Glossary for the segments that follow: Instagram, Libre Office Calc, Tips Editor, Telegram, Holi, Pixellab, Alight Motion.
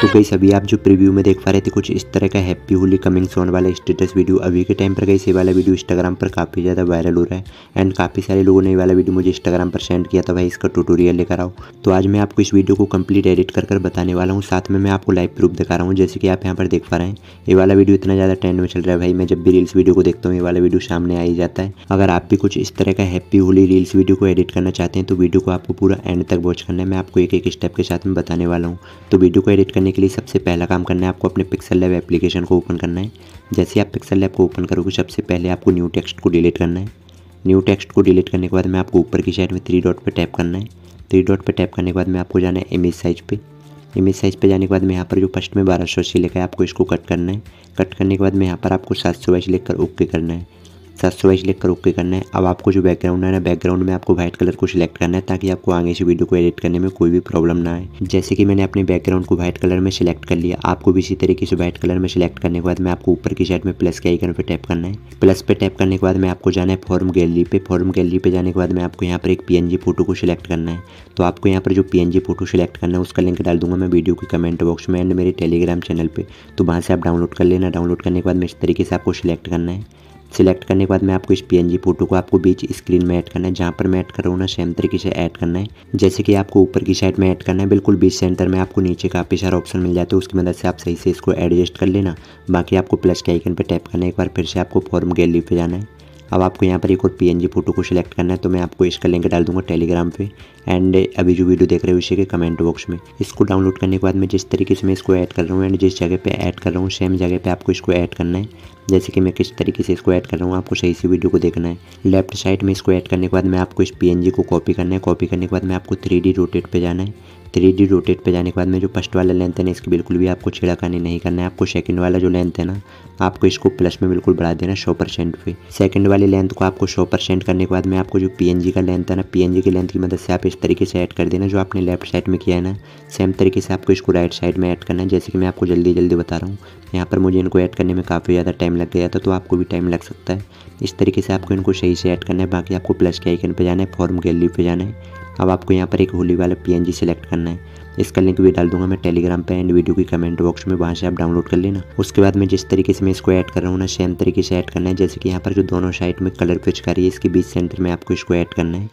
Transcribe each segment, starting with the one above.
तो गाइस अभी आप जो प्रीव्यू में देख पा रहे थे कुछ इस तरह का हैप्पी होली कमिंग सोन वाला स्टेटस वीडियो अभी के टाइम पर गाइस ये वाला वीडियो इंस्टाग्राम पर काफ़ी ज़्यादा वायरल हो रहा है एंड काफ़ी सारे लोगों ने ये वाला वीडियो मुझे इंस्टाग्राम पर सेंड किया था भाई इसका ट्यूटोरियल लेकर आओ। तो आज मैं आपको इस वीडियो को कंप्लीट एडिट कर बताने वाला हूँ, साथ में मैं आपको लाइव प्रूफ दिखा रहा हूँ। जैसे कि आप यहाँ पर देख पा रहे हैं ये वाला वीडियो इतना ज़्यादा ट्रेंड में चल रहा है भाई, मैं जब भी रील्स वीडियो को देखता हूँ ये वाला वीडियो सामने आ ही जाता है। अगर आप भी कुछ इस तरह का हैप्पी होली रील्स वीडियो को एडिट करना चाहते हैं तो वीडियो को आपको पूरा एंड तक वॉच करना है, मैं आपको एक एक स्टेप के साथ में बताने वाला हूँ। तो वीडियो को एडिट करने के लिए सबसे पहला काम करना है आपको अपने पिक्सेलैब एप्लीकेशन को ओपन करना है। जैसे आप पिक्सेलैब को ओपन करोगे सबसे पहले आपको न्यू टेक्स्ट को डिलीट करना है। न्यू टेक्स्ट को डिलीट करने के बाद मैं आपको ऊपर की साइड में 3 डॉट पे टैप करना है। 3 डॉट पे टैप करने के बाद मैं आपको जाना है इमेज साइज पे। इमेज साइज पे जाने के बाद मैं यहाँ पर जो फर्स्ट में 1280 लिखा है आपको इसको कट करना है। कट करने के बाद मैं यहाँ पर आपको 722 लिखकर ओके करना है। 722 लिख कर ओके करना है। अब आपको जो बैकग्राउंड है ना, बैकग्राउंड में आपको व्हाइट कलर को सिलेक्ट करना है ताकि आपको आगे से वीडियो को एडिट करने में कोई भी प्रॉब्लम ना आए। जैसे कि मैंने अपने बैकग्राउंड को व्हाइट कलर में सिलेक्ट कर लिया, आपको भी इसी तरीके से व्हाइट कलर में सिलेक्ट करने के बाद मैं आपको ऊपर की साइड में प्लस के आइकन पर टैप करना है। प्लस पे टैप करने के बाद मैं आपको जाना है फॉर्म गैलरी पे। फॉर्म गैलरी पे जाने के बाद मैं आपको यहाँ पर एक PNG फोटो को सिलेक्ट करना है। तो आपको यहाँ पर जो PNG फोटो सिलेक्ट करना है उसका लिंक डाल दूंगा मैं वीडियो के कमेंट बॉक्स में एंड मेरे टेलीग्राम चैनल पर, तो वहाँ से आप डाउनलोड कर लेना। डाउनलोड करने के बाद मैं इस तरीके से आपको सिलेक्ट करना है। सिलेक्ट करने के बाद मैं आपको इस PNG फोटो को आपको बीच स्क्रीन में ऐड करना है। जहाँ पर मैं ऐड कर रहा हूँ ना सेम तरीके से ऐड करना है। जैसे कि आपको ऊपर की साइड में ऐड करना है बिल्कुल बीच सेंटर में, आपको नीचे काफ़ी सारा ऑप्शन मिल जाता है उसकी मदद से आप सही से इसको एडजस्ट कर लेना। बाकी आपको प्लस के आइकन पर टैप करना है। एक बार फिर से आपको फॉर्म गैलरी पे जाना है। अब आपको यहाँ पर एक और PNG फोटो को सिलेक्ट करना है, तो मैं आपको इसका लिंक डाल दूंगा टेलीग्राम पे एंड अभी जो वीडियो देख रहे हो इसी के कमेंट बॉक्स में। इसको डाउनलोड करने के बाद मैं जिस तरीके से मैं इसको ऐड कर रहा हूँ एंड जिस जगह पे ऐड कर रहा हूँ सेम जगह पे आपको इसको ऐड करना है। जैसे कि मैं किस तरीके से इसको ऐड कर रहा हूँ आपको सही से वीडियो को देखना है। लेफ्ट साइड में इसको ऐड करने के बाद मैं आपको इस PNG को कॉपी करना है। कॉपी करने के बाद मैं आपको 3D रोटेट पे जाना है। 3D रोटेट पे जाने के बाद में जो फर्स्ट वाला लेंथ है ना इसकी बिल्कुल भी आपको छेड़खानी नहीं करना है। आपको सेकंड वाला जो लेंथ है ना आपको इसको प्लस में बिल्कुल बढ़ा देना 100% पे। सेकंड वाली लेंथ को आपको 100% करने के बाद में आपको जो PNG का लेंथ है ना PNG की लेंथ की मदद से आप इस तरीके से ऐड कर देना। जो आपने लेफ्ट साइड में किया है ना सेम तरीके से आपको इसको राइट साइड में ऐड करना है। जैसे कि मैं आपको जल्दी बता रहा हूँ, यहाँ पर मुझे इनको ऐड करने में काफ़ी ज़्यादा टाइम लग गया था, तो आपको भी टाइम लग सकता है। इस तरीके से आपको इनको सही से ऐड करना है। बाकी आपको प्लस के आइकन पर जाना है, फॉर्म गैलरी पर जाना है। अब आपको यहाँ पर एक होली वाला PNG सिलेक्ट करना है। इसका लिंक भी डाल दूंगा मैं टेलीग्राम पे एंड वीडियो की कमेंट बॉक्स में, वहाँ से आप डाउनलोड कर लेना। उसके बाद मैं जिस तरीके से मैं इसको ऐड कर रहा हूँ ना सेम तरीके से ऐड करना है। जैसे कि यहाँ पर जो दोनों साइड में कलर पिचकारी है इसके बीच सेंटर में आपको इसको ऐड करना है।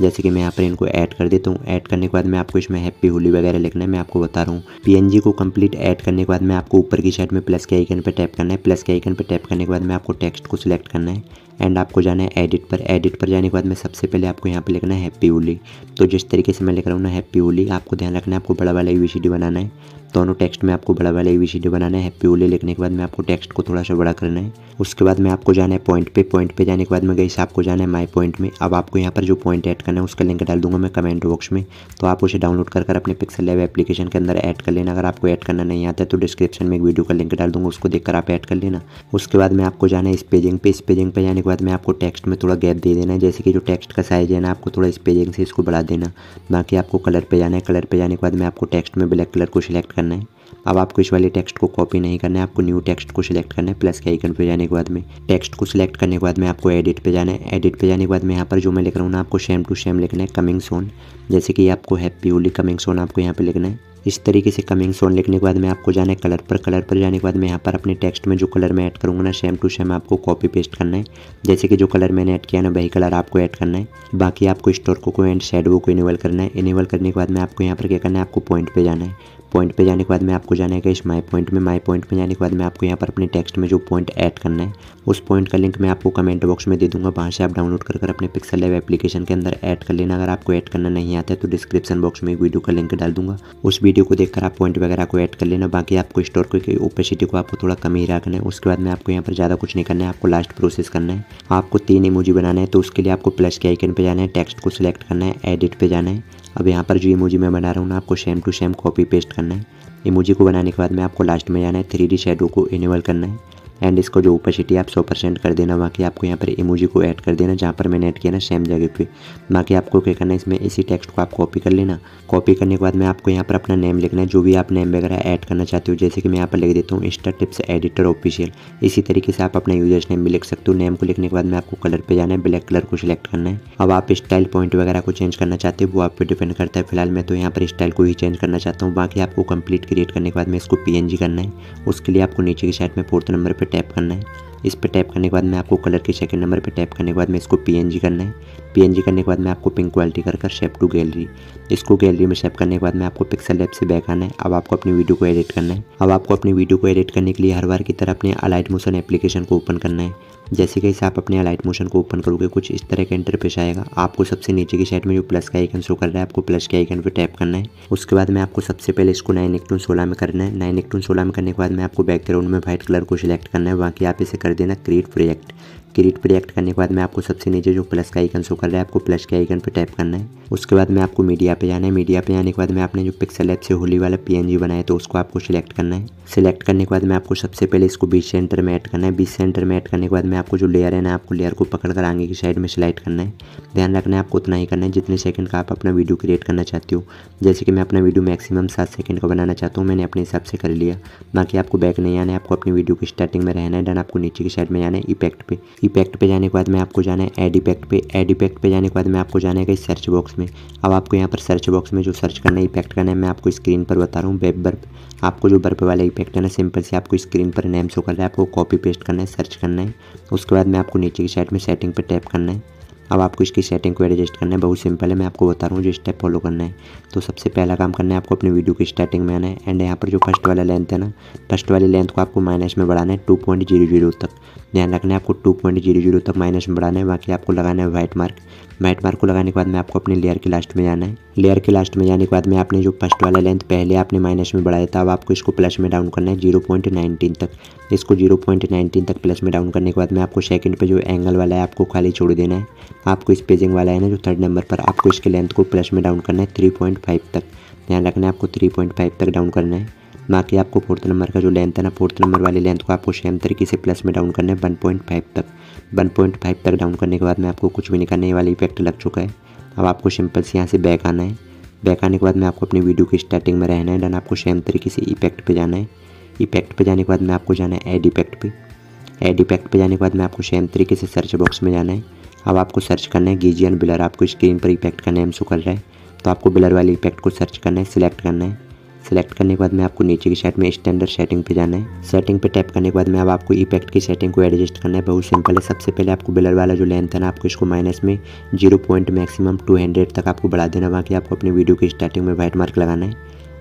जैसे कि मैं यहाँ पर इनको ऐड कर देता हूँ। ऐड करने के बाद मैं आपको इसमें हैप्पी होली वगैरह लिखना है। मैं आपको बता रहा हूँ PNG को कंप्लीट ऐड करने के बाद मैं आपको ऊपर की साइड में प्लस के आइकन पर टैप करना है। प्लस के आइकन पर टैप करने के बाद मैं आपको टेक्स्ट को सिलेक्ट करना है एंड आपको जाना है एडिट पर। एडिट पर जाने के बाद मैं सबसे पहले आपको यहाँ पर लिखना है हैप्पी होली। तो जिस तरीके से मैं लिख रहा हूँ ना हैप्पी होली, आपको ध्यान रखना है आपको बड़ा वाला ABCD बनाना है। दोनों टेक्स्ट में आपको बड़ा वाला ABCD बनाना है। हैप्पी होली लिखने के बाद मैं आपको टेक्स्ट को थोड़ा सा बड़ा करना है। उसके बाद मैं आपको जाना है पॉइंट पे। पॉइंट पे जाने के बाद मैं गाइस आपको जाना है माई पॉइंट में। अब आपको यहाँ पर जो पॉइंट ऐड करना है उसका लिंक डाल दूंगा मैं कमेंट बॉक्स में, तो आप उसे डाउनलोड कर अपने पिक्सेलैब एप्लीकेशन के अंदर ऐड कर लेना। अगर आपको ऐड करना नहीं आता है तो डिस्क्रिप्शन में एक वीडियो का लिंक डाल दूंगा, उसको देखकर आप ऐड कर लेना। उसके बाद मैं आपको जाना है स्पेजिंग पे। स्पेजिंग पे जाने के बाद मैं आपको टेक्स्ट में थोड़ा गैप दे देना है। जैसे कि जो टेक्स्ट का साइज है ना आपको थोड़ा स्पेजिंग से इसको बढ़ा देना। बाकी आपको कलर पे जाना है। कलर पे जाने के बाद मैं आपको टेक्स्ट में ब्लैक कलर को सिलेक्ट करना है। अब आपको इस वाले टेक्स्ट को कॉपी नहीं करना है, आपको न्यू टेक्स्ट को सिलेक्ट करना है। प्लस के आइकन पे जाने के बाद में टेक्स्ट को सिलेक्ट करने के बाद में आपको एडिट पे जाना है। एडिट पे जाने के बाद मैं यहाँ पर जो मैं लिख रहा हूँ ना आपको सेम टू सेम लिखना है कमिंग सोन। जैसे कि आपको हैप्पी होली कमिंग सोन आपको यहाँ पे लिखना है। इस तरीके से कमिंग सोन लिखने के बाद मैं आपको जाना है कलर पर। कलर पर जाने के बाद मैं यहाँ पर अपने टेक्स्ट में जो कलर मैं ऐड करूँगा ना सेम टू सेम आपको कॉपी पेस्ट करना है। जैसे कि जो कलर मैंने ऐड किया ना वही कलर आपको ऐड करना है। बाकी आपको स्टोर्को को एंड शैडो को इनेबल करना है। इनेबल करने के बाद मैं आपको यहाँ पर क्या करना है आपको पॉइंट पे जाना है। पॉइंट पे जाने के बाद मैं आपको जाना है इस माई पॉइंट में। माई पॉइंट में जाने के बाद मैं आपको यहाँ पर अपने टेक्स्ट में जो पॉइंट ऐड करना है उस पॉइंट का लिंक मैं आपको कमेंट बॉक्स में दे दूँगा, वहाँ से आप डाउनलोड कर अपने पिक्सेलैब एप्लीकेशन के अंदर ऐड कर लेना। अगर आपको ऐड करना नहीं आता है तो डिस्क्रिप्शन बॉक्स में एक वीडियो का लिंक डाल दूँगा, उस वीडियो को देखकर आप पॉइंट वगैरह को ऐड कर लेना। बाकी आपको स्टोर की ओपेसिटी को आपको थोड़ा कम ही रखना है। उसके बाद में आपको यहाँ पर ज़्यादा कुछ नहीं करना है, आपको लास्ट प्रोसेस करना है। आपको 3 इमोजी बनाना है, तो उसके लिए आपको प्लस के आइकन पर जाना है, टेक्स्ट को सिलेक्ट करना है, एडिट पर जाना है। अब यहाँ पर जो इमोजी मैं बना रहा हूँ ना आपको same to same copy paste करना है। इमोजी को बनाने के बाद में आपको लास्ट में जाना है 3D शैडो को इनेबल करना है एंड इसको जो ओपेसिटी आप 100% कर देना। बाकी आपको यहाँ पर इमोजी को ऐड कर देना जहाँ पर मैंने ऐड किया ना सेम जगह पे। बाकी आपको क्या करना है, इसमें इसी टेक्स्ट को आप कॉपी कर लेना। कॉपी करने के बाद में आपको यहाँ पर अपना नेम लिखना है, जो भी आप नेम वगैरह ऐड करना चाहते हो। जैसे कि मैं यहाँ पर लिख देता हूँ इंस्टा टिप्स एडिटर ऑफिशियल। इसी तरीके से आप अपना यूजर्स नेम भी लिख सकते हो। नेम को लिखने के बाद में आपको कलर पर जाना है, ब्लैक कलर को सिलेक्ट करना है। अब आप स्टाइल पॉइंट वगैरह को चेंज करना चाहते हो वो आप पे डिपेंड करता है। फिलहाल मैं तो यहाँ पर स्टाइल को ही चेंज करना चाहता हूँ। बाकी आपको कंप्लीट क्रिएट करने के बाद में इसको PNG करना है। उसके लिए आपको नीचे की साइड में 4th नंबर पर टैप करना है। इस पर टैप करने के बाद में आपको कलर के 2nd नंबर पर टैप करने के बाद में इसको PNG करना है। PNG करने के बाद में आपको पिंक क्वालिटी कर शेप टू गैलरी, इसको गैलरी में शेप करने के बाद में आपको पिक्सेलैब से बैक आना है। अब आपको अपनी वीडियो को एडिट करना है। अब आपको अपनी वीडियो को एडिट करने के लिए हर बार की तरह अपने अलाइट मोशन एप्लीकेशन को ओपन करना है। जैसे कि आप अपने अलाइट मोशन को ओपन करोगे कुछ इस तरह का इंटरफेस आएगा। आपको सबसे नीचे की साइड में जो प्लस का आइकन शो कर रहा है आपको प्लस के आइकन पर टैप करना है। उसके बाद में आपको सबसे पहले इसको 9:16 में करना है। 9:16 में करने के बाद में आपको बैकग्राउंड में व्हाइट कलर को सिलेक्ट करना है। बाकी आप इसे कर देना क्रिएट प्रोजेक्ट। क्रिएट प्रोजेक्ट करने के बाद में आपको सबसे नीचे जो प्लस का आइकन शो कर रहा है आपको प्लस के आइकन पर टैप करना है। उसके बाद में आपको मीडिया पे जाना है। मीडिया पे आने के बाद में आपने जो पिक्सेलैब से होली वाला PNG बनाया तो उसको आपको सिलेक्ट करना है। सिलेक्ट करने के बाद में आपको सबसे पहले इसको बीच सेंटर में ऐड करना है। बीच सेंटर में ऐड करने के बाद में आपको जो लेयर है ना आपको लेयर को पकड़कर आगे की साइड में स्लाइड करना है। ध्यान रखना है आपको उतना ही करना है जितने सेकंड का आप अपना वीडियो क्रिएट करना चाहते हो। जैसे कि मैं अपना वीडियो मैक्सिमम 7 सेकंड का बनाना चाहता हूँ, मैंने अपने हिसाब से कर लिया। बाकी आपको बैक नहीं आना है, आपको अपनी वीडियो की स्टार्टिंग में रहना है। देन आपको नीचे की साइड में जाना है इफेक्ट पे। इफेक्ट पे जाने के बाद में आपको जाना है एड इफेक्ट पे। एड इफेक्ट पे जाने के बाद में आपको जाना है इस सर्च बॉक्स में। अब आपको यहाँ पर सर्च बॉक्स में जो सर्च करना है इफेक्ट करना है, मैं आपको स्क्रीन पर बता रहा हूँ वेब बर्प। आपको जो बर्प वाला इफेक्ट है ना सिंपल से आपको स्क्रीन पर नेम शो कर रहा है आपको कॉपी पेस्ट करना है, सर्च करना है। उसके बाद में आपको नीचे की साइड में सेटिंग पर टैप करना है। अब आपको इसकी सेटिंग को एडजस्ट करना है, बहुत सिंपल है, मैं आपको बता रहा हूँ जो स्टेप फॉलो करना है। तो सबसे पहला काम करना है आपको अपनी वीडियो की स्टार्टिंग में आना है एंड यहाँ पर जो फर्स्ट वाला लेंथ है ना फर्स्ट वाली लेंथ को आपको माइनस में बढ़ाना है 2.00 तक। ध्यान रखना है आपको 2.00 तक माइनस में बढ़ाना है। बाकी आपको लगाना है व्हाइट मार्क। व्हाइट मार्क को लगाने के बाद में आपको अपने लेयर के लास्ट में जाना है। लेयर के लास्ट में जाने के बाद में आपने जो फर्स्ट वाला लेंथ पहले आपने माइनस में बढ़ाया था अब आपको इसको प्लस में डाउन करना है 0.19 तक। इसको 0.19 तक प्लस में डाउन करने के बाद में आपको सेकंड पे जो एंगल वाला है आपको खाली छोड़ देना है। आपको स्पेसिंग वाला है ना जो 3rd नंबर पर आपको इसके लेंथ को प्लस में डाउन करना है 3.5 तक। ध्यान रखना है आपको 3.5 तक डाउन करना है। बाकी आपको 4th नंबर का जो लेंथ है ना 4th नंबर वाली लेंथ को आपको सेम तरीके से प्लस में डाउन करना है 1.5 तक। 1.5 तक डाउन करने के बाद में आपको कुछ भी नहीं करना है, वाला इफेक्ट लग चुका है। अब आपको सिंपल से यहाँ से बैक आना है। बैक आने के बाद में आपको अपनी वीडियो की स्टार्टिंग में रहना है। देन आपको सेम तरीके से इफेक्ट पे जाना है। इफेक्ट पे जाने के बाद में आपको जाना है एड इफेक्ट पे। एड इफेक्ट पे जाने के बाद में आपको सेम तरीके से सर्च बॉक्स में जाना है। अब आपको सर्च करना है गीजियन ब्लर। आपको स्क्रीन पर इफेक्ट का नेम शो कर रहा है तो आपको ब्लर वाले इफेक्ट को सर्च करना है, सिलेक्ट करना है। सेलेक्ट करने के बाद में आपको नीचे की साइड में स्टैंडर्ड सेटिंग पे जाना है। सेटिंग पे टैप करने के बाद में अब आपको इफेक्ट की सेटिंग को एडजस्ट करना है, बहुत सिंपल है। सबसे पहले आपको ब्लर वाला जो लेंथ है ना आपको इसको माइनस में 0.200 तक आपको बढ़ा देना। बाकी आपको अपनी वीडियो की स्टार्टिंग में व्हाइट मार्क लगाना है।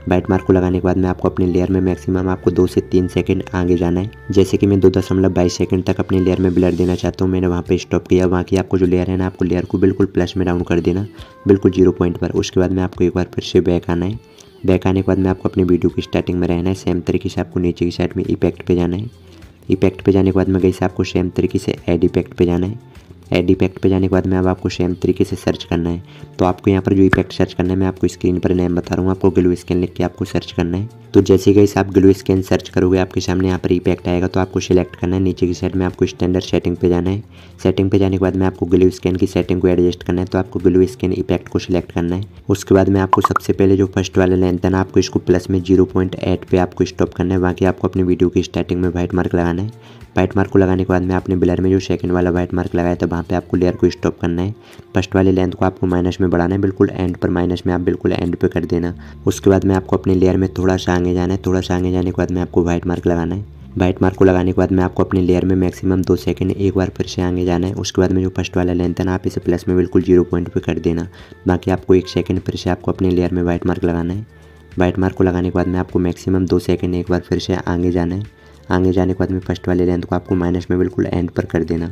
व्हाइट मार्क को लगाने के बाद में आपको अपने लेयर में मैक्सिमम आपको 2 से 3 सेकंड आगे जाना है। जैसे कि मैं 2.22 सेकंड तक अपने लेयर में ब्लर देना चाहता हूँ, मैंने वहाँ पे स्टॉप किया। बाकी आपको जो लेयर है ना आपको लेयर को बिल्कुल प्लस में डाउन कर देना, बिल्कुल 0 पॉइंट पर। उसके बाद में आपको एक बार फिर से बैक आना है। बैक आने के बाद में आपको अपनी वीडियो की स्टार्टिंग में रहना है। सेम तरीके से आपको नीचे की साइड में इफेक्ट पे जाना है। इफेक्ट पे जाने के बाद में गई आपको सेम तरीके से एड इफेक्ट पे जाना है। एड इफेक्ट पे जाने के बाद में अब आपको सेम तरीके से सर्च करना है। तो आपको यहाँ पर जो इफेक्ट सर्च करना है मैं आपको स्क्रीन पर नेम बता रहा हूँ, आपको ग्लू स्कैन लिख के आपको सर्च करना है। तो जैसे गई आप ग्लू स्कैन सर्च करोगे आपके सामने यहाँ पर इफेक्ट आएगा तो आपको सिलेक्ट करना है। नीचे की साइड में आपको स्टैंडर्ड सेटिंग पे जाना है। सेटिंग पे जाने के बाद में आपको ग्लू स्कैन की सेटिंग को एडजस्ट करना है तो आपको ग्लू स्कैन इफेक्ट को सिलेक्ट करना है। उसके बाद में आपको सबसे पहले जो फर्स्ट वाला लेंथ है ना आपको इसको प्लस में 0.8 पे आपको स्टॉप करना है। बाकी आपको अपनी वीडियो की स्टार्टिंग में व्हाइट मार्क लगाना है। व्हाइट मार्क को लगाने के बाद में आपने ब्लर में जो सेकंड वाला व्हाइट मार्क लगाया था वहाँ पे आपको लेयर को स्टॉप करना है। फर्स्ट वाले लेंथ को आपको माइनस में बढ़ाना है, बिल्कुल एंड पर, माइनस में आप बिल्कुल एंड पे कर देना। उसके बाद में आपको अपने लेयर में थोड़ा सा आगे जाना है। थोड़ा सा आगे जाने के बाद में आपको व्हाइट मार्क लगाना है। व्हाइट मार्क को लगाने के बाद में आपको अपने लेयर में मैक्सिमम 2 सेकंड एक बार फिर से आगे जाना है। उसके बाद में जो फर्स्ट वाला लेंथ है ना आप इसे प्लस में बिल्कुल 0 पॉइंट पर कर देना। बाकी आपको 1 सेकंड फिर से आपको अपने लेयर में व्हाइट मार्क लगाना है। व्हाइट मार्क को लगाने के बाद में आपको मैक्सिमम 2 सेकंड एक बार फिर से आगे जाना है। आगे जाने के बाद में फर्स्ट वाले लेंथ को आपको माइनस में बिल्कुल एंड पर कर देना।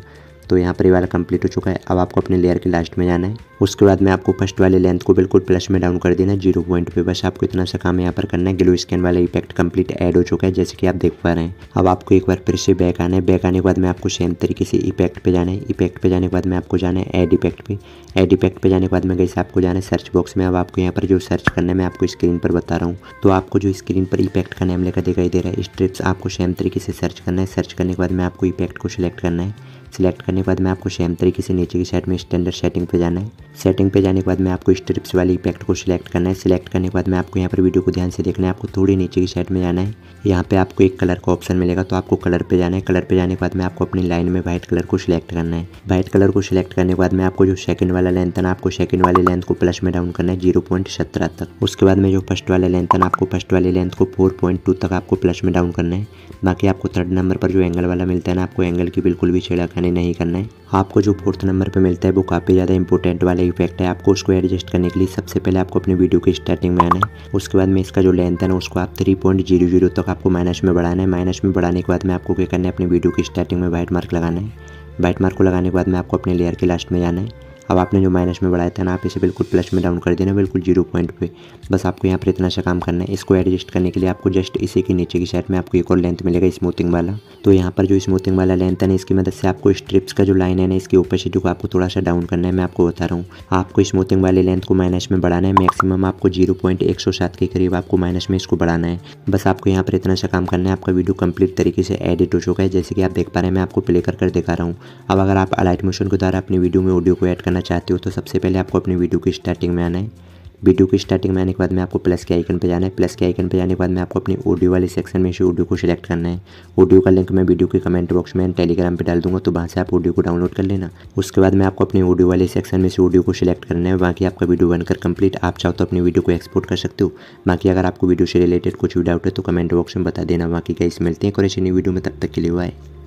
तो यहाँ पर ये वाला कंप्लीट हो चुका है। अब आपको अपने लेयर के लास्ट में जाना है, उसके बाद में आपको फर्स्ट वाले लेंथ को बिल्कुल प्लस में डाउन कर देना है 0 पॉइंट पे। बस आपको इतना सा काम यहाँ पर करना है। ग्लो स्कैन वाला इफेक्ट कंप्लीट ऐड हो चुका है जैसे कि आप देख पा रहे हैं। अब आपको एक बार फिर से बैक आना है। बैक आने के बाद में आपको सेम तरीके से इफेक्ट पे जाना है। इफेक्ट पे जाने के बाद में आपको जाना है ऐड इफेक्ट पे। ऐड इफेक्ट पे जाने के बाद में गाइस आपको जाना है सर्च बॉक्स में। अब आपको यहाँ पर जो सर्च करना है मैं आपको स्क्रीन पर बता रहा हूँ। तो आपको जो स्क्रीन पर इफेक्ट का नाम लेकर दिखाई दे रहा है स्ट्रिप्स, आपको सेम तरीके से सर्च करना है। सर्च करने के बाद में आपको इफेक्ट को सिलेक्ट करना है। सिलेक्ट करने के बाद में आपको सेम तरीके से नीचे की साइड में स्टैंडर्ड सेटिंग पे जाना है। सेटिंग पे जाने के बाद में आपको स्ट्रिप्स वाले इफेक्ट को सिलेक्ट करना है। सिलेक्ट करने के बाद में आपको यहाँ पर वीडियो को ध्यान से देखना है। आपको थोड़ी नीचे की साइड में जाना है। यहाँ पे आपको एक कलर का ऑप्शन मिलेगा तो आपको कलर पे जाना है। कलर पे जाने के बाद में आपको अपनी लाइन में व्हाइट कलर को सिलेक्ट करना है। व्हाइट कलर को सिलेक्ट करने के बाद में आपको जो सेकंड वाला लेंथ है ना, आपको सेकंड वाले लेंथ को प्लस में डाउन करना है 0.17 तक। उसके बाद में जो फर्स्ट वाला लेंथ है ना, आपको फर्स्ट वाले लेंथ को 4.2 तक आपको प्लस में डाउन करना है। बाकी आपको थर्ड नंबर पर जो एंगल वाला मिलता है ना, आपको एंगल की बिल्कुल भी छेड़खानी नहीं करना है। आपको जो फोर्थ नंबर पे मिलता है वो काफ़ी ज़्यादा इंपॉर्टेंट वाला इफेक्ट है। आपको उसको एडजस्ट करने के लिए सबसे पहले आपको अपने वीडियो की स्टार्टिंग में आना है। उसके बाद में इसका जो लेंथ है ना, उसको आप 3.00 तक आपको माइनस में बढ़ाना है। माइनस में बढ़ाने के बाद में आपको क्या करना है, अपने वीडियो की स्टार्टिंग में वाइट मार्क लगाना है। वाइट मार्क को लगाने के बाद में आपको अपने लेयर के लास्ट में जाना है। अब आपने जो माइनस में बढ़ाया था ना, आप इसे बिल्कुल प्लस में डाउन कर देना, बिल्कुल 0 पॉइंट पे। बस आपको यहाँ पर इतना सा काम करना है। इसको एडजस्ट करने के लिए आपको जस्ट इसी के नीचे की साइड में आपको एक और लेंथ मिलेगा स्मूथिंग वाला। तो यहाँ पर जो स्मूथिंग वाला लेंथ है ना, इसकी मदद से आपको स्ट्रिप्स का जो लाइन है ना, इसके ऊपर से जो आपको थोड़ा सा डाउन करना है। मैं आपको बता रहा हूँ, आपको स्मूथिंग वाले लेंथ को माइनस में बढ़ाना है। मैक्सिमम आपको 0.107 के करीब आपको माइनस में इसको बढ़ाना है। बस आपको यहाँ पर इतना सा काम करना है। आपका वीडियो कंप्लीट तरीके से एडिट हो चुका है जैसे कि आप देख पा रहे हैं। मैं आपको प्ले कर दिखा रहा हूँ। अब अगर आप अलाइट मोशन के द्वारा अपनी वीडियो में ऑडियो को ऐड करना चाहते हो तो सबसे पहले आपको अपनी वीडियो की स्टार्टिंग में आना है। वीडियो की स्टार्टिंग में आने के बाद में आपको प्लस के आइकन पे जाना है। प्लस के आइकन पे जाने के बाद में आपको अपनी ऑडियो वाले सेक्शन में से ऑडियो को सिलेक्ट करना है। ऑडियो का लिंक मैं वीडियो के कमेंट बॉक्स में टेलीग्राम पे डाल दूंगा, तो वहाँ से आप ऑडियो को डाउनलोड कर लेना। उसके बाद में आपको अपने ऑडियो वाले सेक्शन में से ऑडियो को सिलेक्ट करना है। बाकी आपका वीडियो बनकर कंप्लीट। आप चाहो तो अपनी वीडियो को एक्सपोर्ट कर सकते हो। बाकी अगर आपको वीडियो से रिलेटेड कुछ भी डाउट है तो कमेंट बॉक्स में बता देना। बाकी गाइस मिलते हैं और ऐसी नई वीडियो में, तब तक के लिए बाय।